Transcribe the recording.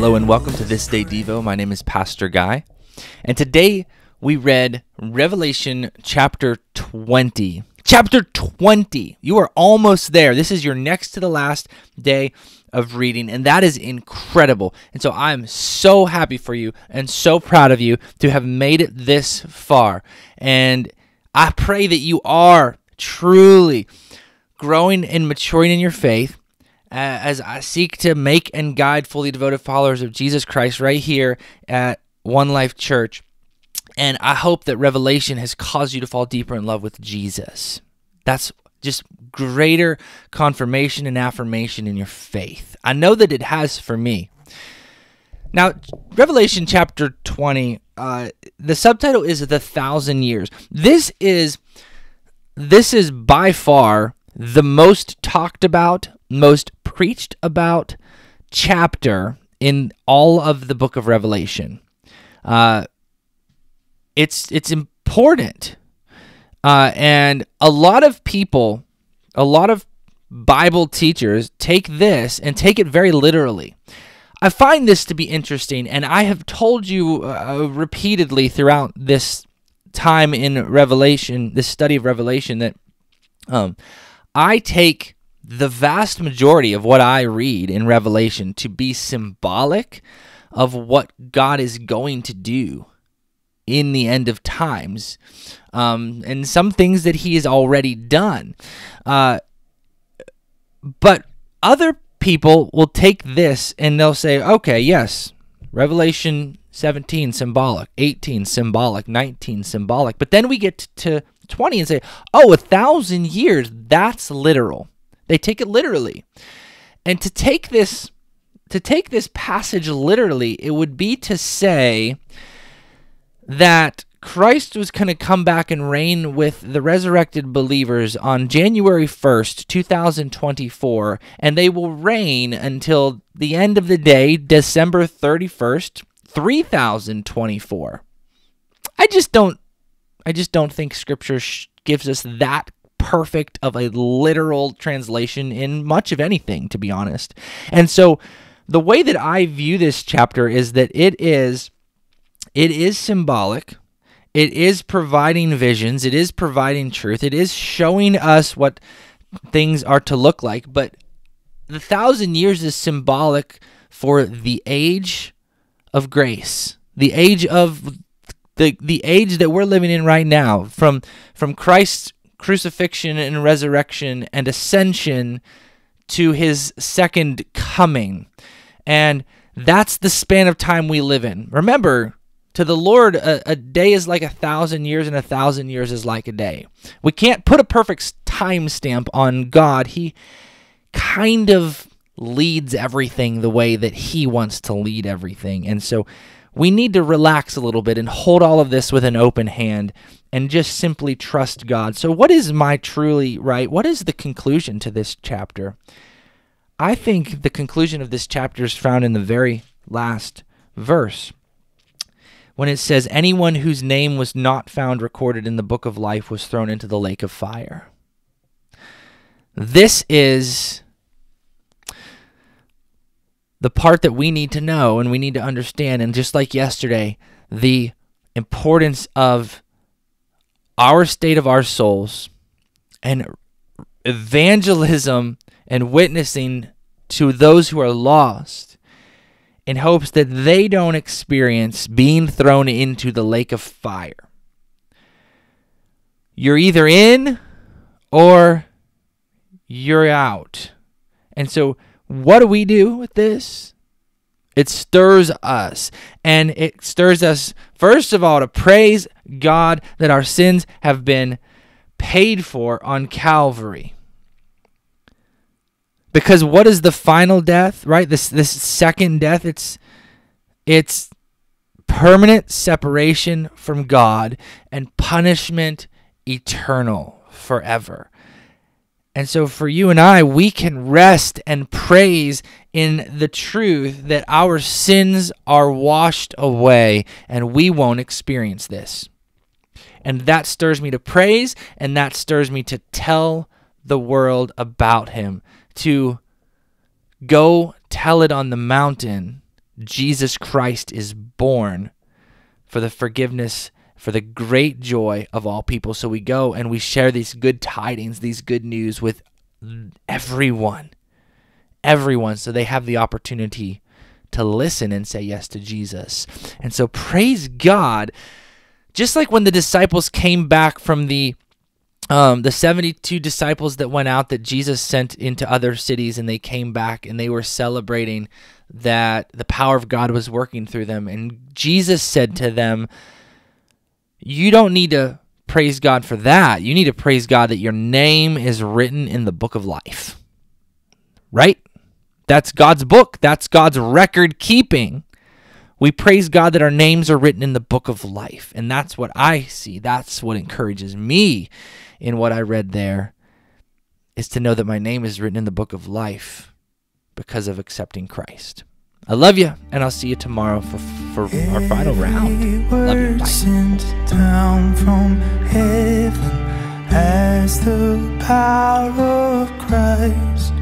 Hello and welcome to This Day Devo. My name is Pastor Guy, and today we read Revelation chapter 20. Chapter 20! You are almost there. This is your next to the last day of reading, and that is incredible. And so I'm so happy for you and so proud of you to have made it this far. And I pray that you are truly growing and maturing in your faith as I seek to make and guide fully devoted followers of Jesus Christ right here at One Life Church. And I hope that Revelation has caused you to fall deeper in love with Jesus. That's just greater confirmation and affirmation in your faith. I know that it has for me. Now, Revelation chapter 20, the subtitle is The 1,000 Years. This is by far the most talked about, most preached about chapter in all of the book of Revelation. It's important, and a lot of people, a lot of Bible teachers take this and take it very literally. I find this to be interesting, and I have told you repeatedly throughout this time in Revelation, this study of Revelation, that I take the vast majority of what I read in Revelation to be symbolic of what God is going to do in the end of times, and some things that he has already done. But other people will take this and they'll say, okay, yes, Revelation 17, symbolic, 18, symbolic, 19, symbolic. But then we get to 20 and say, oh, 1,000 years, that's literal. They take it literally. And to take this passage literally, it would be to say that Christ was going to come back and reign with the resurrected believers on January 1st, 2024, and they will reign until the end of the day, December 31st, 3024. I just don't think Scripture gives us that perfect of a literal translation in much of anything, to be honest. And so the way that I view this chapter is that it is symbolic, it is providing visions, it is providing truth, it is showing us what things are to look like, but the 1,000 years is symbolic for the age of grace, the age of the age that we're living in right now, from Christ's crucifixion and resurrection and ascension to his second coming. And that's the span of time we live in. Remember, to the Lord, a day is like 1,000 years, and 1,000 years is like a day. We can't put a perfect time stamp on God. He kind of leads everything the way that he wants to lead everything. And so we need to relax a little bit and hold all of this with an open hand and just simply trust God. So what is my truly right? What is the conclusion to this chapter? I think the conclusion of this chapter is found in the very last verse, when it says, anyone whose name was not found recorded in the book of life was thrown into the lake of fire. This is the part that we need to know and we need to understand. And just like yesterday, the importance of our state of our souls and evangelism and witnessing to those who are lost, in hopes that they don't experience being thrown into the lake of fire. You're either in or you're out. And so what do we do with this? It stirs us. And it stirs us, first of all, to praise God that our sins have been paid for on Calvary. Because what is the final death, right? This second death, it's permanent separation from God and punishment eternal forever. And so for you and I, we can rest and praise in the truth that our sins are washed away and we won't experience this. And that stirs me to praise, and that stirs me to tell the world about him, to go tell it on the mountain, Jesus Christ is born for the forgiveness, for the great joy of all people. So we go and we share these good tidings, these good news with everyone, everyone. So they have the opportunity to listen and say yes to Jesus. And so praise God. Just like when the disciples came back from the 72 disciples that went out that Jesus sent into other cities, and they came back and they were celebrating that the power of God was working through them. And Jesus said to them, you don't need to praise God for that. You need to praise God that your name is written in the book of life, right? That's God's book. That's God's record keeping. We praise God that our names are written in the book of life. And that's what I see. That's what encourages me in what I read there, is to know that my name is written in the book of life because of accepting Christ. I love you, and I'll see you tomorrow for our final round. Love you. Bye. Sent down from heaven has the power of Christ.